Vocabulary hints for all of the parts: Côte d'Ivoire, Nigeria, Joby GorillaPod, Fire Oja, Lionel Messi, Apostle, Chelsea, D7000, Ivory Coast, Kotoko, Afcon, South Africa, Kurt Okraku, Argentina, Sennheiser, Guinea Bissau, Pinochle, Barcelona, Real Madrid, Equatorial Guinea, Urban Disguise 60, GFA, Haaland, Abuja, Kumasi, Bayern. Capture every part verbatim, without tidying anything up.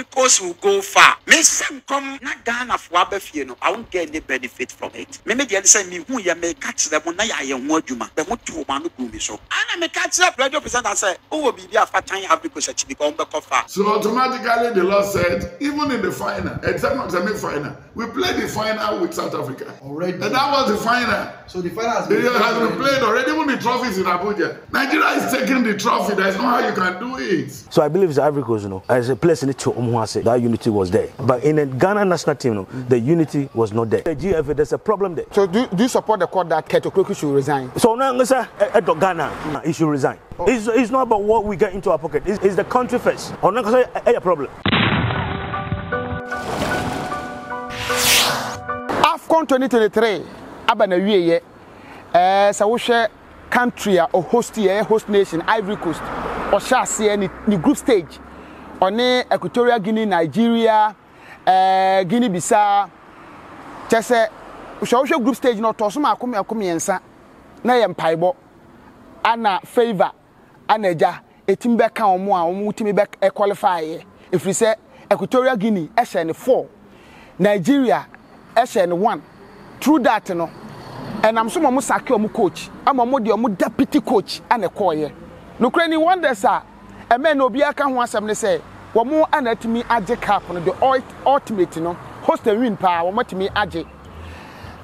Ivory Coast will go far. Me some come not Ghana for abefie no. I won't get any benefit from it. Me me dey say me who ya me catch them na ya ye ho adwuma. Be ho to ma no go me so. Ana me catch up radio presenter say, "Oh bibi afatan Ivory Coast achieve go be far." So automatically the Lord said, even in the final, except not the final, we played the final with South Africa already. And that was the final. So the final has been, the, has been played already. Even the trophies in Abuja. Nigeria is taking the trophy. That's not how you can do it. So I believe it's Ivory Coast, you know, as a place in it to Umwase, that unity was there. But in the Ghana national team, you know, the unity was not there. The G F A, there's a problem there. So do, do you support the court that Kurt Okraku should resign? So now, sir, at Ghana, he should resign. Oh. It's, it's not about what we get into our pocket. It's, it's the country first. Or not, sir, a problem. Afcon twenty twenty-three, Abanawiye, uh, so we share country or host here, host nation, Ivory Coast, or Chelsea, ni, ni group stage, or ne Equatorial Guinea, Nigeria, uh, Guinea Bissau, Chelsea. We share group stage. No, tosuma akumi akumi yensa, na yempaibo, ana favor, aneja, etimbe kaomwa, omu timbe qualify. If we say Equatorial Guinea, Eshen four, Nigeria. Eshen one. Through that, you know, and I'm so much sake omu coach. I'm a modi deputy coach and a choir. No cranny wonders are a man no be a can once I'm say, well, more and to me aje cap on the ultimate, you know, host a win power, what to me aje.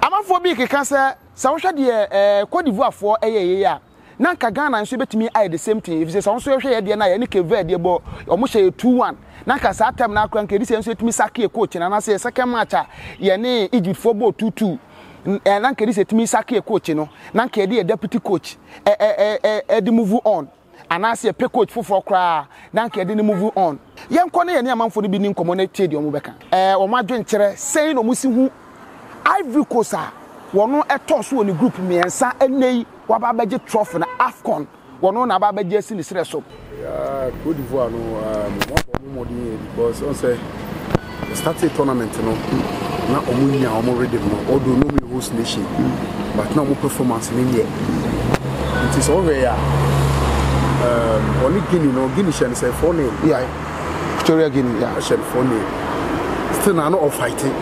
I'm a phobic cancer, so shall the Côte d'Ivoire for a year. Nanka Ghana and Subit me I the same thing. If there's also a share the night, any cave, dear boy, or Moshe two one. Nanka Satam Nakran Kedis said to me Saki coach, and I say, second match, Yane, Egypt football two two. And Nanka said to me Saki coach, you know, Nanka dear deputy coach, eh, eh, eh, eh, the move on. And I say a pay coach for four cry, Nanka didn't move on. Young Connie and Yaman for the beginning communicated your Mubeka. Eh, or my drinker, saying or missing who Ivory Coast are. One no a toss when the group me and sa and nay. Wababaji trophy na Afcon wono na babaji si ni sreso ya Côte d'Ivoire no mo mo di because on say start a tournament no na omunya omorede no odo no me host nation but na mo performance ni here it is over here um only Guinea no Guinea shen say for nil yeah Victoria Guinea yeah shen for nil still na no fighting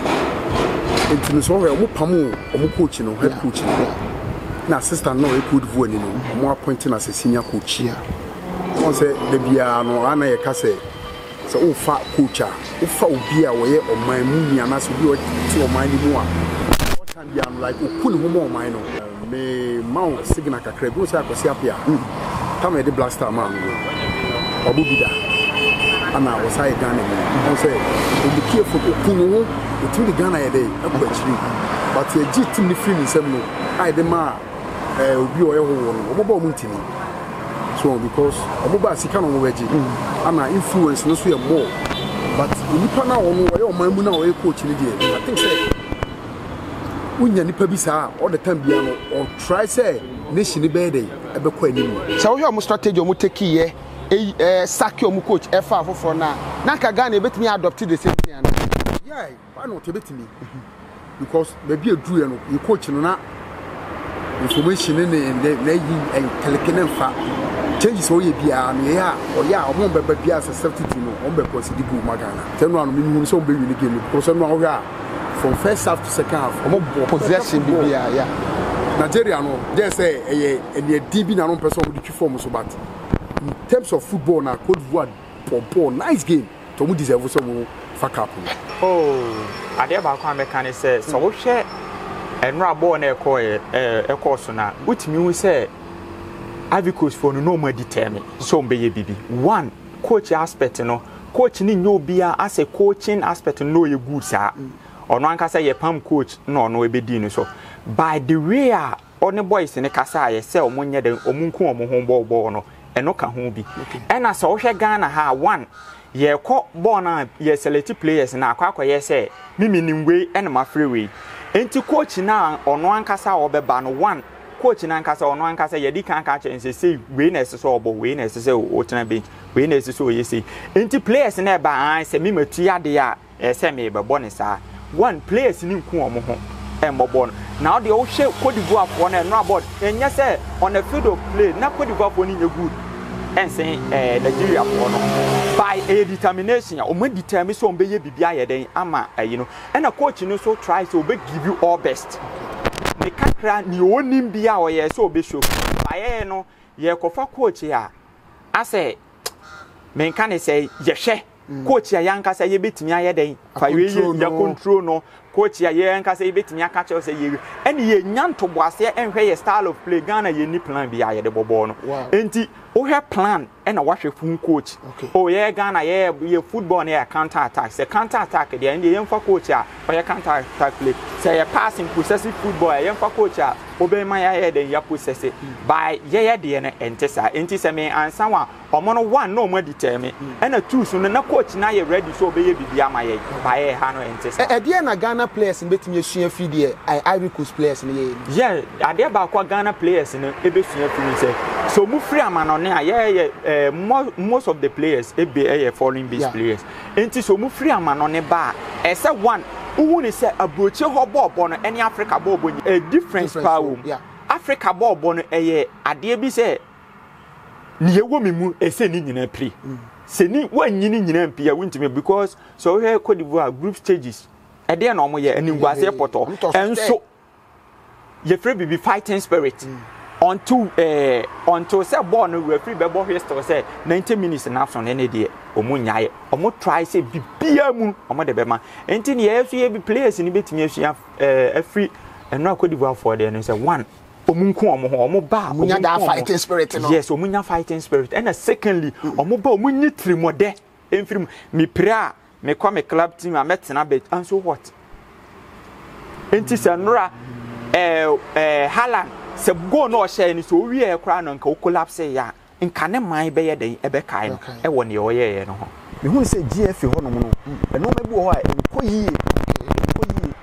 it is over mo pamu mo coach no head coach na assistant no could vote ni no mo appointing as a senior coach here won say the bia no ana ye ka say so o fa coach a o fa obi a wo ye oman mu nia na so bi o ti oman ni mu a what can be am like o kun ho mo oman no me ma signal kakra bi o say akosi apia tam e de blaster man o bu bi da ana o say Ghana ni o say o be careful o kun ho o ti Ghana ye dey akwachi but ye git ni free ni sem no I the ma eh obi o ehwo obo mu ntini so because obo ba sika no weji ana influence no so e more but nipa na won wo ye oman mu na wo ye coach ni dey I think say unya nipa bi sa all the time bia no or try say nation ni be dey e be ko animu say wo hwe o strategy o mu take here eh saki o mu coach e fa afoforo na na ka Ghana e betimi adopt the same thing and yeah why not e betimi because maybe a drew no you coach no na information in the lay and telekinetic fa changes all ye bia no ya or ya omo bebe bia substitute no on be consider go magana ten no minimum so be win game because no how from first half to second half omo possession bia yeah Nigeria no they say eh eh D B na no person we dey form so but in terms of football na Côte d'Ivoire popo nice game to mo deserve so we fuck up oh ade ba kwa me kan say so we share enra ball na ekọ e course na utimi hu say Ivory Coast for no ma determine so mbe ye bibi one coach aspect no coach ni nyo bia as a coaching aspect no ye good sir ono anka say ye pam coach no no e be di ni so by the way a one boys ni kasa ye say omunye de omunku omu ho ball ball no eno ka ho bi ena so wo hwe Ghana ha one ye kọ ball na ye select players na akwa akwa ye say mimi ni ngwe ena ma free way enti coach na ono ankasa obeba no one coach na ankasa ono ankasa yedi kan kan che say we na ese so obo we na ese say o tena bench we na ese so ye say enti players na ba an say me matu ade a ese me be bo ne sa one players ni nku omo ho e mo bo na o de o she Côte d'Ivoire for na no about enya say on a field of play na Côte d'Ivoire for ni good and saying Nigeria by a determination, or may determine so be biya then ama, you know, and a coach you know so tries to give you all best. The kakra ni onim biya or yes so be show by no ye kofa coach here. I say men can say yeshe coach ya yanka say ye bit me aye then for you control no coach ya yanka say bit me catch us say you and ye nyan to boase and where your style of play Ghana ye ni plan biya de bobo no enti o have plan and a wash fun coach oh yeah Ghana yeah ye football na counter attack say counter attack the and ye for coach ya for counter attack play say a passing possessive football ye for coach ya obey my aye then ya possess by ye ye de na enti sa enti say me ansan wa omo no one no mo determine and a two so na coach na ye ready so obey bibia ma ye by ha no enti sa na Ghana players in betimi sua fi de Ivory Coast players ni yeah ade ba kwa Ghana players ni e be sua fi say so mu free amano yeah, yeah, uh, most, most of the players e be eh foreign based yeah. players enti so mu free amano ne ba e say one who ni say abroche ho ball ball no any Africa ball ball a difference pa wo yeah. Africa ball ball no eh ade bi say ni ye wo me mu e say ni nyina pre se ni wanyini nyina mpe ya wuntime because so here Côte d'Ivoire group stages e dey no mo ye aningwase poto enso ye free be fighting spirit mm. Until eh uh, until say ball no referee be ball history say ninety minutes na Afcon na dey omo nyaaye omo try say bibia mu omo de be ma enti ne yesu ye bi players ni betimi asua eh afri eno akodivoa for there no say one omo nko omo ho omo ba omo nya fighting spirit no yes omo nya fighting spirit and secondly omo ba omo nyi trimode emfiri me pray me kwa me club team ametena bet and so what enti say nora eh eh Haaland se go no share ni so wi e kra no nka collapse ya nka ne man be ye den e be kai no e wo ne o ye ye no ho me hu se G F A ho no no e no mabu ho a nko yi nko yi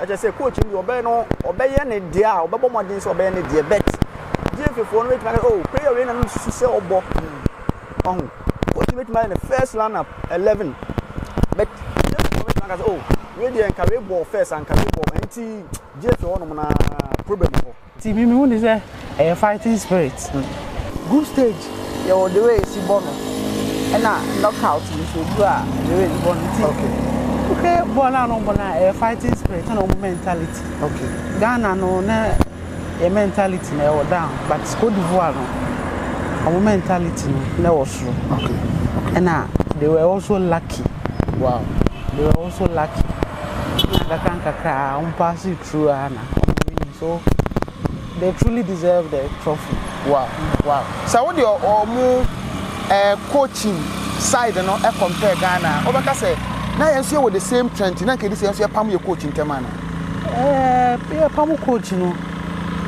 a je se coach mi obe no obe ye ne dia obe bo modin so obe ye ne dia bet G F A fo no make oh player we na no su se obo oh coach make man the first lineup eleven bet oh we dey nka we ball first and nka we ball enti G F A ho no na problem ho. See, me who is a fighting spirit. Mm. Good stage, you're the way it's born. And now, knockout, you should go the way it's born. Okay, Bona no Bona, a fighting spirit, no mentality. Okay. Ghana no, a mentality never down, but Côte d'Ivoire no, a mentality never true. Okay. And now, they were also lucky. Wow. They were also lucky. The Kankaka, um, pass it through Anna. So, they truly deserve the trophy. Wow, wow. So what your uh, coaching side and you know, compare Ghana? Over say now you see with the same trend. Now can you say you pam your coaching temana? Eh, yeah, pam coaching no.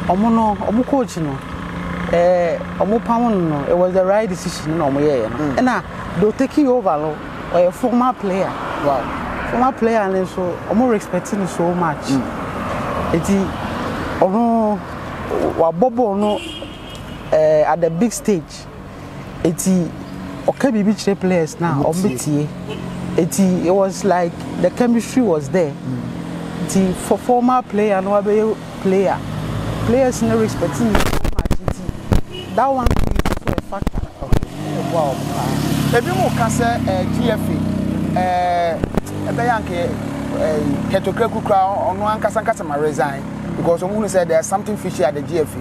Omo no, omo coaching no. Eh, omo pam no. It was the right decision. No, omo yeah. And now they taking over no. A former player. Wow. Former player and so omo respecting so much. Mm. Iti. Ono wabobo no eh at the big stage eti okay bibi three players now obitie eti it was like the chemistry was there eti for former player no abe player players no respecting so much eti that one is a factor. Wow. Ebi mo ka say G F A eh ebe yanke Kurt Okraku kra ono ankasa ankasa ma resign because someone said there's something fishy at the G F A.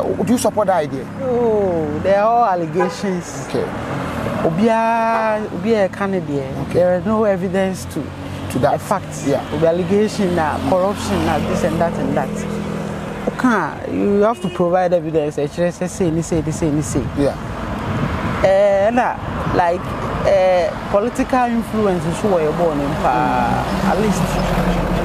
Uh, do you support that idea? Oh, they're all allegations. Okay. Obia, Obia Canadian. Okay. There is no evidence to to that fact. Yeah. Obia allegation, uh, corruption, uh, this and that and that. Okay. You have to provide evidence. Actually, say say say say say. Yeah. Eh, uh, nah, like uh, political influence is who you're born in. At least.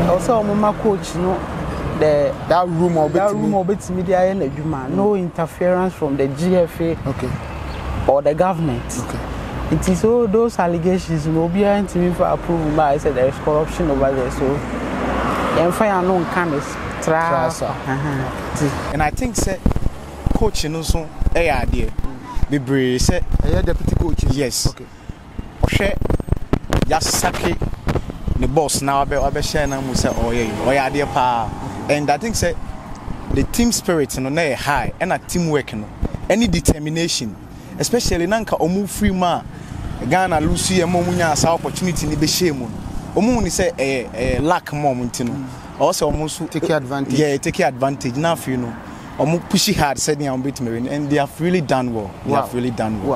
Also, my coach, you know. The, that room of that room of its media and adwuma, no interference from the G F A okay. or the government. Okay. It is all those allegations will be anti for approval, but I said there is corruption over there, so and fire no can is trust. And I think say coach no so a idea. Bibre say deputy coach. Yes. Okay. Oshe Yasaki the boss now I'll share now say oh yeah, oh yeah dear pa. And I think say the team spirit you know, high and a teamwork you know, any determination especially nanka omu free ma Ghana Lucy and Momunya sa opportunity ni beshemun. Omu ni say a lack moment, you know. Also almost take advantage. Yeah, take advantage now, you know. Omu pushy hard said me on Bitmarin and they have really done well. They wow. have really done well.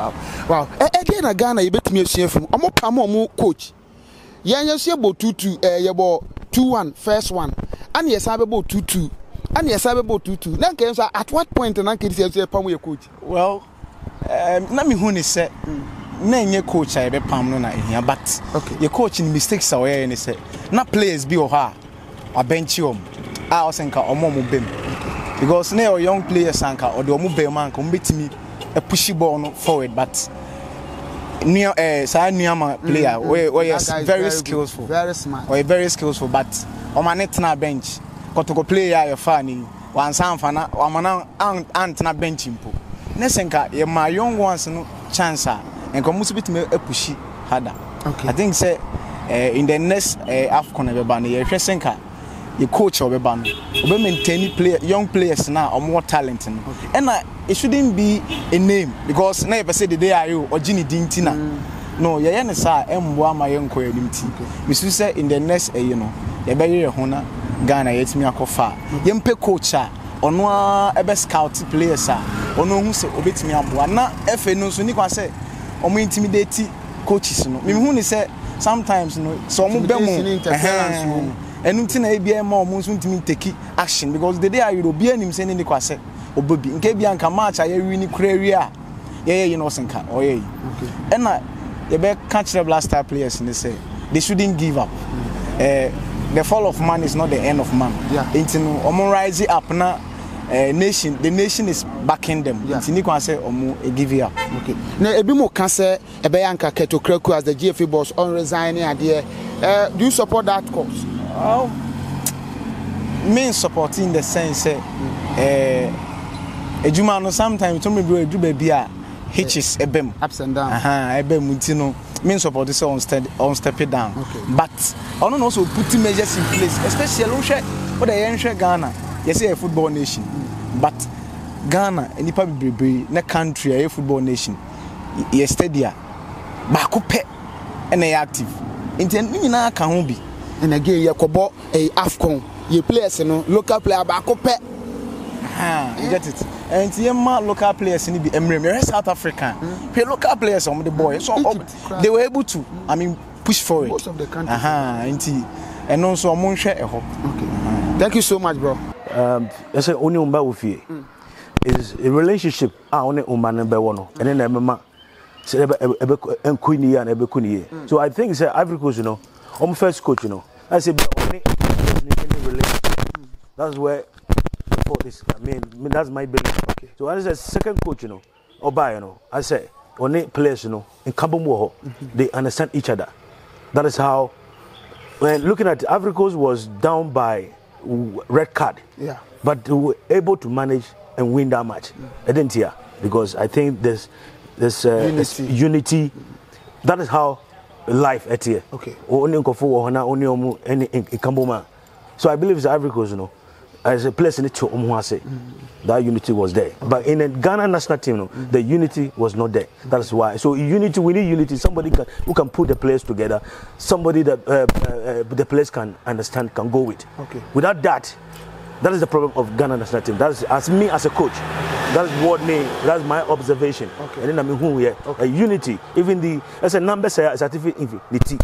Wow. Wow. Again a Ghana you bet me from Omo Pamo coach. Yeah, yes, you about two two uh you about two one first one. And yes, I about two two. And yes, I about two two. Now can say at what point and I can say Pamo your coach? Well, um let me who is set. Name coach I be Pam no here, but okay. Your coaching mistakes are where any say. Na players be or her or bench him. I was saying bem because now young players anka or the omu be man come bit me a pushy ball forward, but near eh say near player where where is very skillful, very smart, or very skillful, but on my net na bench. Kotoko player your funny one san fana or man ant na bench impo. Nesenka your my young ones no chance. And come to me a pushy harder. I think say uh, in the next uh, Afcon Ebeban, you coach or Ebeban, we maintain player, young players now or more talent. Okay. And uh, it shouldn't be a name because never say the day I you or Ginny Dintina. Mm. No, yeah, yeah, sir, I'm one my young co Dinti. Mister say in the next, uh, you know, the very honor Ghana yet me a coffee. Yempe coacher or no ever scout players or no who say obit me a boy. Now, if you know, so you can say. Or intimidate coaches, no. Me say sometimes, no. So I'm bemo. And until I be more, I'm take action because the day I will be in sending the quasi or baby. In case I can match, I will win career. Yeah, you know, senka. Oh yeah. And I, the best catch the blaster players, and they say they shouldn't give up. Mm. Uh, the fall of man is not the end of man. Yeah. Until I'm rising up now. Uh, nation, the nation is backing them. Yeah. It's not say omo e give up. Okay. Now, ebi mo can say ebeyanka Kurt Okraku as the G F A boss on resigning idea. Uh, do you support that cause? Oh, me supporting the sense. Eh, uh, ejuma no sometimes to me be do be a hitches ebem. Ups and downs. Aha, ebem mutino. Me support this on step on step down. Okay. But I don't also put measures in place, especially for the young Ghana. Yes, a football nation, but Ghana and the country are a football nation. Yes, stadia, bakupe, and they active. Intendina can be, and again, you kobo a Afcon, you players, no local player bakupe. Ah, you get it. And the local players in the Emirates, South Africa, the local players on the boys, so they were able to, I mean, push for it. Most of the country, aha, and also among share a hope. Okay, thank you so much, bro. Um, I say only umba ufi is a relationship. Ah, only umba number one. And then I remember, say ebe ebe enkuniye and ebe kuniye. So I think say Ivory Coast, you know, I'm first coach, you know. I say only any relationship. That's where the fault is. I mean, that's my belief. Okay. So I say second coach, you know, Oba, you know. I say only players, you know, in Kabumwoho, they understand each other. That is how. When looking at Ivory Coast was down by red card, yeah, but they were able to manage and win that match. Yeah. I didn't hear because I think there's this uh, unity. This unity. That is how life at here. Okay. So I believe it's Ivory Coast, you know, as a place in it to Umwase, that unity was there. Okay. But in the Ghana national team, you know, mm-hmm. the unity was not there. That's why. So unity, we need unity. Somebody can, who can put the players together. Somebody that uh, uh, the players can understand, can go with. Okay. Without that, that is the problem of Ghana national team. That's as me as a coach. That's what me. That's my observation. Okay. And then I mean who here? Okay. Uh, unity. Even the as a number say certificate unity.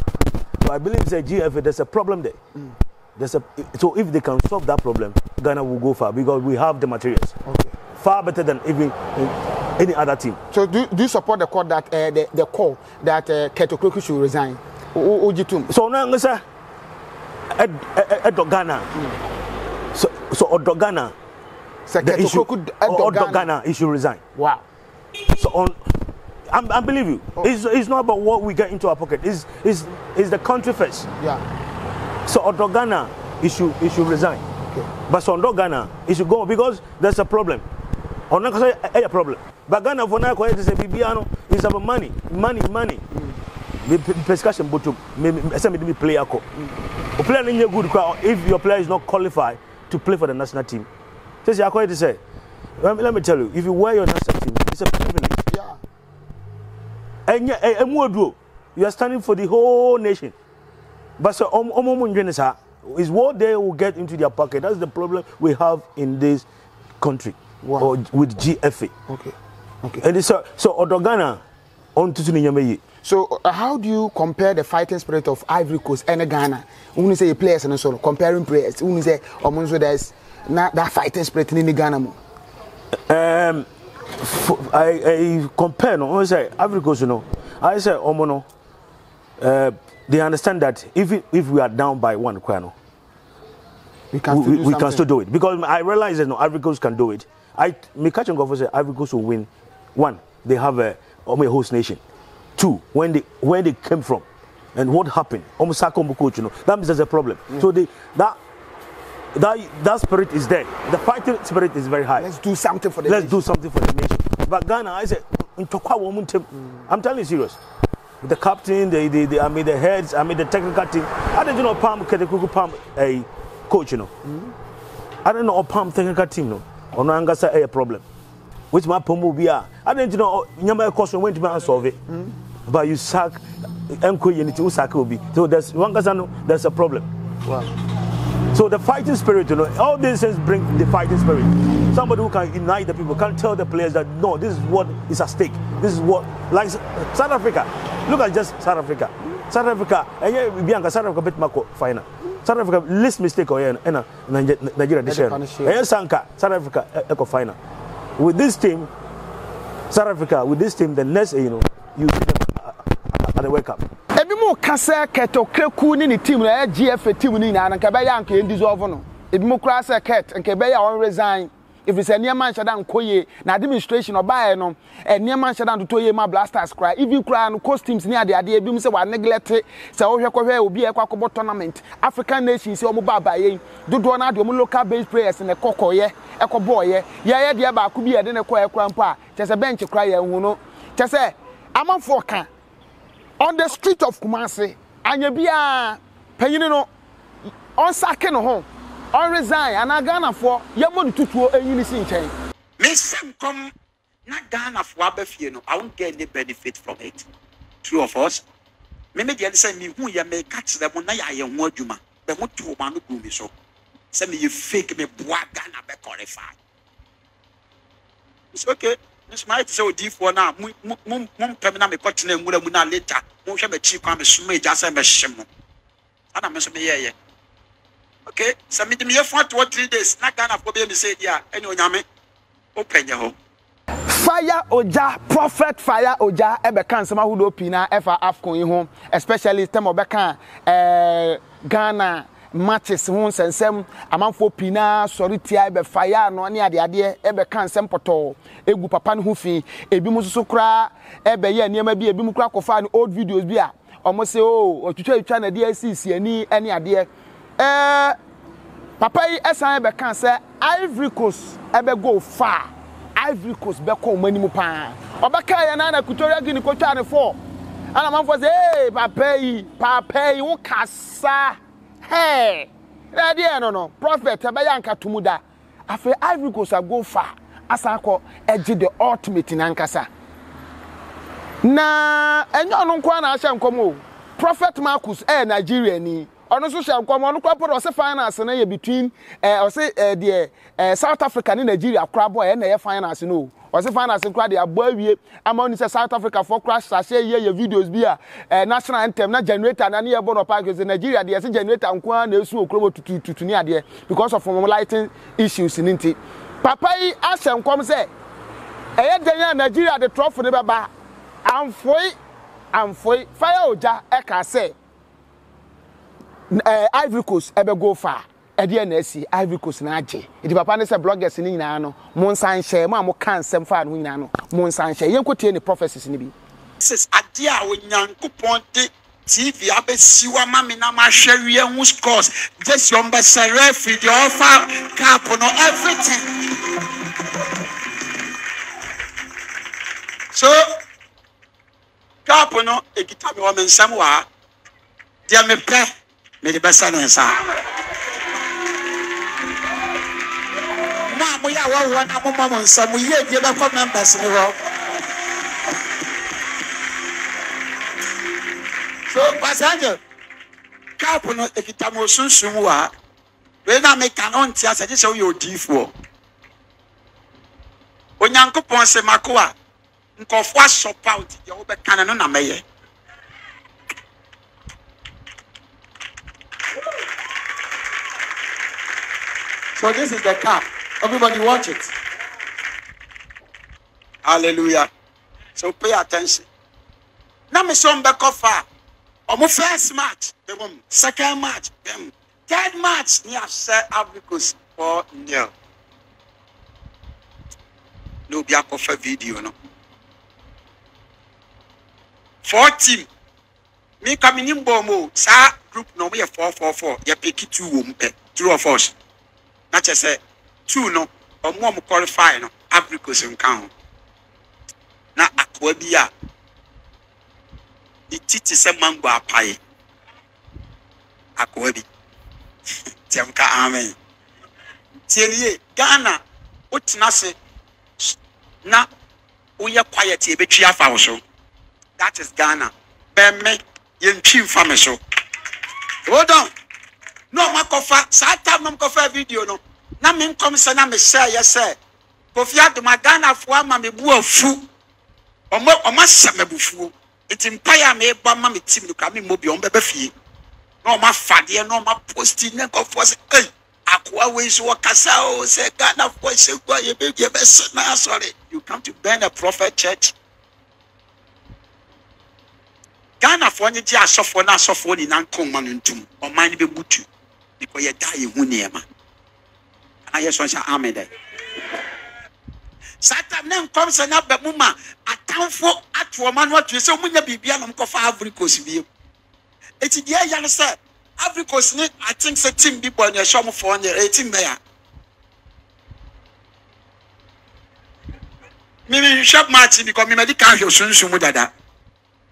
So I believe the G F A. There's a problem there. Mm. There's a, so if they can solve that problem, Ghana will go far because we have the materials. Okay. Far better than even uh, any other team. So do, do you support the call that uh, the, the call that uh, Kurt Okraku should resign? O, o, o, so now I say, Ghana. Mm. So so Ghana. So Kurt Okraku Ghana, he should resign. Wow. So on. I'm, I believe you. Oh. It's, it's not about what we get into our pocket. It's it's it's the country first. Yeah. So Odo Ghana, he should, he should resign. Okay. But so Odo Ghana, he should go because there's a problem. Ono kasi a problem. But Ghana for now, because it's Bibiano, it's about money, money, money. The discussion, but to me, player ko. A player in your good crowd, if your player is not qualified to play for the national team, this is what I say. Let me tell you, if you wear your national team, it's a privilege. Yeah. You are standing for the whole nation. But so, it's what they will get into their pocket. That's the problem we have in this country, wow. or with G F A. Okay. Okay. And it's, uh, so, Odogana, on to So, uh, how do you compare the fighting spirit of Ivory Coast and Ghana? When say players and so on, comparing players, when say Omonzo, there's not that fighting spirit in Ghana. Um, I, I compare. No, I say Ivory Coast. You know, I say Omono. Uh, they understand that if it, if we are down by one, we can we, we can still do it, because I realize that no Ivory Coast can do it. I me catch and go for say Ivory Coast will win. One, they have a a host nation. Two, when they where they came from, and what happened. Almost you know that means there's a problem. Mm. So they that. That, that spirit is there. The fighting spirit is very high. Let's do something for the Let's nation. Let's do something for the nation. But Ghana, I said, I'm telling you serious. The captain, the, the, the, I mean the heads, I mean the technical team. I don't know Palm, Ketekuku Palm, a coach, you know. I don't know Palm technical team, no. Or no, I'm going to say a problem. Which my Palm will be I don't know, Nyama Koso went to my solve it. But you sack, M K Unity, Usaka will be. So there's one Gazano, there's a problem. Wow. So the fighting spirit, you know, all these things bring the fighting spirit. Somebody who can unite the people, can tell the players that, no, this is what is at stake. This is what, like South Africa. Look at just South Africa. South Africa, and yeah, Bianca, South Africa beat Marco final. South Africa, least mistake, or yeah, Nigeria, this year. And Sanka, South Africa, echo final. With this team, South Africa, with this team, the next, you know, you see them at the World Cup. Kasa Kurt Okraku ni team na G F A team ni na nka be ya nka dissolve no ebi mo kura say Kurt nka be ya won resign if it's a near man shada nkoye na administration obae no a near man shada to toye ma blasters cry even cry no coach teams ni ade ade ebi mo say wa neglect say wo hwe ko hwe obi e kwa ko tournament African nations say o mo baba ye dodo na ade o mo local based players na kokoye e ko boye ye ye de ba ku bi ye de ne ko e kura mpo a chese bench cry ye hu no chese amanfo kan on the street of Kumasi, and you be a penino on Saken home, on resign, and I Ghana for your money to two a unison chain. Miss Sam come not Ghana for Abafino, I won't get any benefit from it. True of us, maybe the other side me who you may catch the one I am more human, but what two man do me so. Send me you fake me, boy, Ghana be qualified. It's okay. This might so deep for now. Mum, mum, mum, terminal me question and mula muna later. Mum shall be cheap on a smay just a shimmo. And I'm a smay. Okay, submit me for two or three days. Not gonna problem me say, yeah, anyway, yammy. Open your home. Fire Oja, Prophet Fire Oja, Ebekan, some who do Pina, F A Afcon in home, especially Temobekan, uh, Ghana. Matches once and some amount for Pina, sorry, Tiabe Fire, no near the idea, Ebekan Sempoto, Ebu Papan Hoofy, Ebimusukra, Ebe, near maybe a Bimukra find old videos beer, almost say, oh, or to tell you China D S C, any any idea. Eh, Papa S. I Ebekan say, Ivory Coast ever go far, Ivory Coast Beko Manimupan, or Bakay and Anna Equatorial Guinea Cochana four. And among was, eh, Papa, Papa, you cassa. Hey, I no no. Prophet, Tabayanka Tumuda. After Ivory Coast, I go far. As I call edge the ultimate in Ankasa. Na, and you don't want to come. Prophet Marcus, eh, Nigeria, ni. On the social comma, no crop or finance and between, eh, or say, eh, the South Africa and Nigeria, crab and their finance, no. Or say finance and crab, they are boy, among South Africa for crash, I say, yeah, your videos be a national anthem, not generator, and near Bonaparkers in Nigeria, they are generator and quan, they also crumble to to near there because of lighting issues in it. Papa, ask and come say, eh, Nigeria, the trophy, the baba, I'm free, I'm free, fire, ja, I can say. Uh, Ivory Coast ever go far. At the N S C, Ivory Coast Naji. If the papa is a blogger, Sinano, Monsan Share, Mamma can't send far, Winano, Monsan Share, you could tell any prophecies in the B. Says Adia with Yanko Ponte, T V, Abbey, Siwa, Mamina, Masheria, whose cause, just your ambassador, the offer, Capono, everything. So, Capono, a guitar woman somewhere, they are my prayer. May the best answer. Now we are all one among us, and we are the other members in the world. Passager Capono Ekitamosun Sumua. When I make an auntie, I just saw your D four. When Yanko Ponce Macoa, Nkofwa shop out your old cannon mayor. So this is the cup. Everybody watch it. Hallelujah. So pay attention. Now me some back off. Our first match, them. Second match, them. Third match, near South Africa four nil. No be a coffee video no. Four team. Me coming in Bombo. Sa group no me four four four. You pick two um two of us. Not just say two no. Or more qualify no. Africa some count. Na akwabia. The titi se mango apai. Akwabi. Tiamka amen. Tiye Ghana. Otina se na uya quiet ebe tria fa so. That is Ghana. Bemme yen twin fa me so. Hold on. No makofa sata mamkofa video no. Na me nkom se na me share ye se. Kofi Adoma Ghana fo ama me bu afu. Omo omo semabufuo. It's empire me bama me team look at me mobi on bebe fie no ma fade no ma posti ne ko force eh akwa we so kasa o se Ghana force go ye be be na sorry you come to burn a prophet church Ghana for nyi ji asofo na asofo ni nan kon man ntum o man be butu because ye die hu ne ma aye so sha amen dey Satan name comes and up the mumma. I can't for at woman what you so many be beyond for Ivory Coast view. It's the young sir. Ivory Coast, I think, thirteen people in your shop for under eighteen there. Maybe you shop matching because me medical your soon soon with that.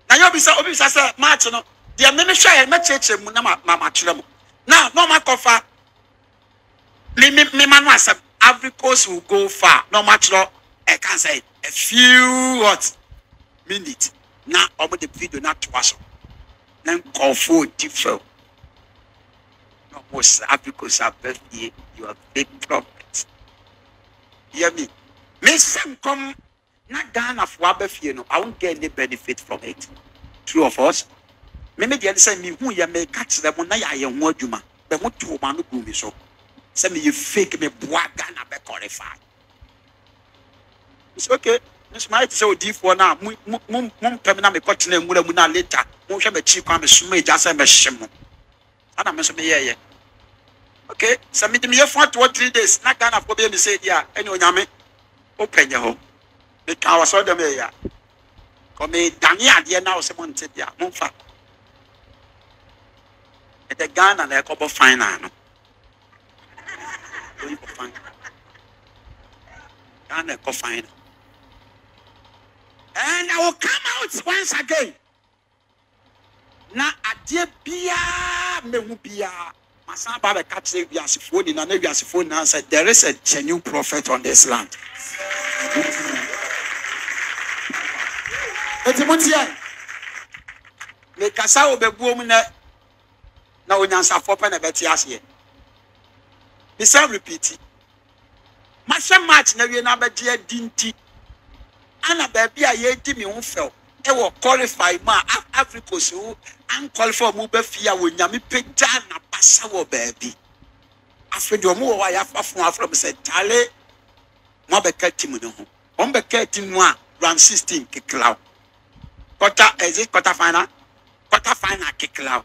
Now you'll be so obvious as a match. No, the administration and my church, Mamma Chilamo. Now, no, my coffer. Limit me, man, myself. Ivory Coast will go far. No much law. I can say a few what minutes. Now over the video not to us. Then call for different. No more Ivory Coast are birth here. You are big prophet. Hear me. May some come not down of Wabef, you know. I won't get any benefit from it. Two of us. Maybe the other side me who you may catch them when I am more human. But what to man who me so. Send me you fake me Ghana be qualified. It's okay. This might so deep for now. Mum mum mum terminal me continue mula muna later. Mum shall be cheap and be smooth just and be shimmo. And I'm so me yeah yeah. Okay. So me me for two or three days. Not Ghana for be me say yeah. Anyo nyame. Open your home. Me can was all them yeah. Come me Daniel there now say mon say yeah. Mum fa. At the Ghana na couple final no. And I will come out once again. Now, I dear Pia, Mehubia, my son Baba catch the phone in another phone and said, there is a genuine prophet on this land. It's a Mutia. The Casao Bebumina now we answer for Penabetias here. He said, repeat it. Masha match na we na be dia dinti. Ana ba bia ye di me ho fel. E wo qualify ma Africa so an qualify mu be fia wo nyame pega na basa wo ba bi. Afedi o mu wo ya afafo afro be say tale mo be ka team no ho. O be ka team no a round sixteen ke cloud. Quarter is it quarter final? Quarter final ke cloud.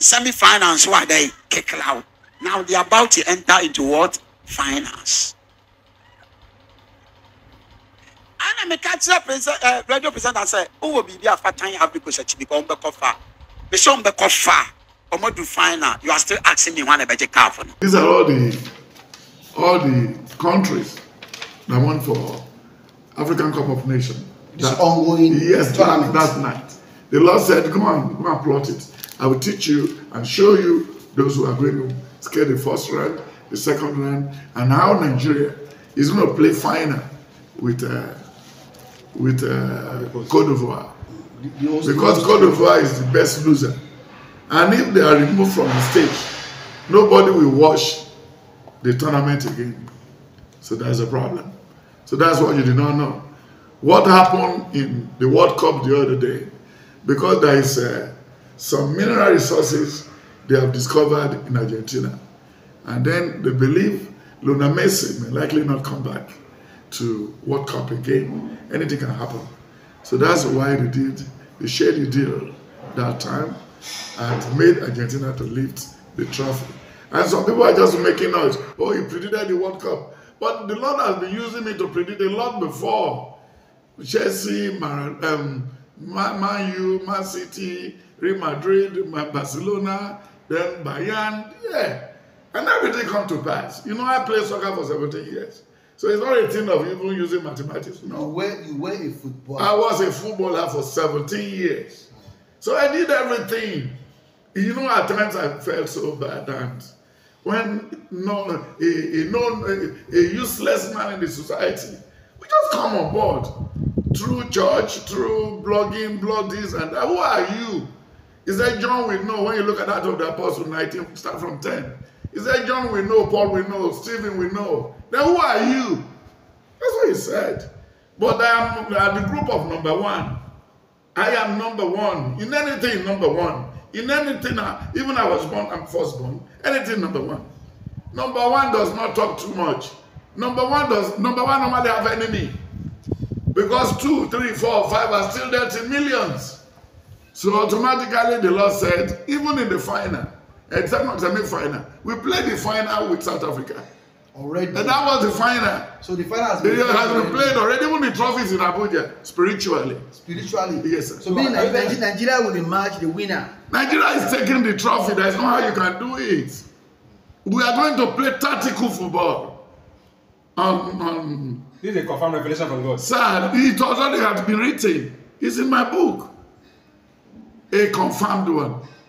Semi final so are dey ke cloud. Now they are about to enter into what? Finance. And I catch up uh radio presenter and say, oh will be a fat time because you become back of far. Be shown back of far. Or more do final. You are still asking me one about your car for now. These are all the all the countries that went for African Cup of Nations. That ongoing. Yes, that, that night. The Lord said, come on, come and plot it. I will teach you and show you those who are going to scare the first round, the second round, and now Nigeria is going to play final with uh, with uh, Côte d'Ivoire. The, the host, because the host Côte d'Ivoire is the best loser. And if they are removed from the stage, nobody will watch the tournament again. So that's a problem. So that's what you did not know. What happened in the World Cup the other day, because there is uh, some mineral resources they have discovered in Argentina. And then they believe Lionel Messi may likely not come back to World Cup again. Anything can happen. So that's why they did the shady deal that time and made Argentina to lift the trophy. And some people are just making noise. Oh, you predicted the World Cup. But the Lord has been using me to predict a lot before. Chelsea, Man, um, Man U, Man City, Real Madrid, Barcelona, then Bayern, yeah. And everything come to pass. You know, I played soccer for seventeen years. So it's not a thing of even using mathematics. No. You were, you were a footballer. I was a footballer for seventeen years. So I did everything. You know, at times I felt so bad, and when no, a, a, non, a, a useless man in the society, we just come on board through church, through blogging, blog this and that. Who are you? Is that John we know? When you look at that of the Apostle nineteen, start from ten. Is that John we know? Paul we know? Stephen we know? Then who are you? That's what he said. But I am, I am the group of number one. I am number one. In anything, number one. In anything, even I was born, I'm first born. Anything number one. Number one does not talk too much. Number one does. Number one normally have enemy, because two, three, four, five are still there in millions. So automatically the Lord said, even in the final, except not semi-final, we played the final with South Africa. Already. And that was the final. So the final has been, the, has been played already. Even the trophies in Abuja, spiritually. Spiritually? Yes, sir. So, so being Nigeria, Nigeria will emerge the winner. Nigeria is taking the trophy. That's not how you can do it. We are going to play tactical football. Um, um, this is a confirmed revelation from God. Sir, it already has been written. It's in my book. A confirmed one.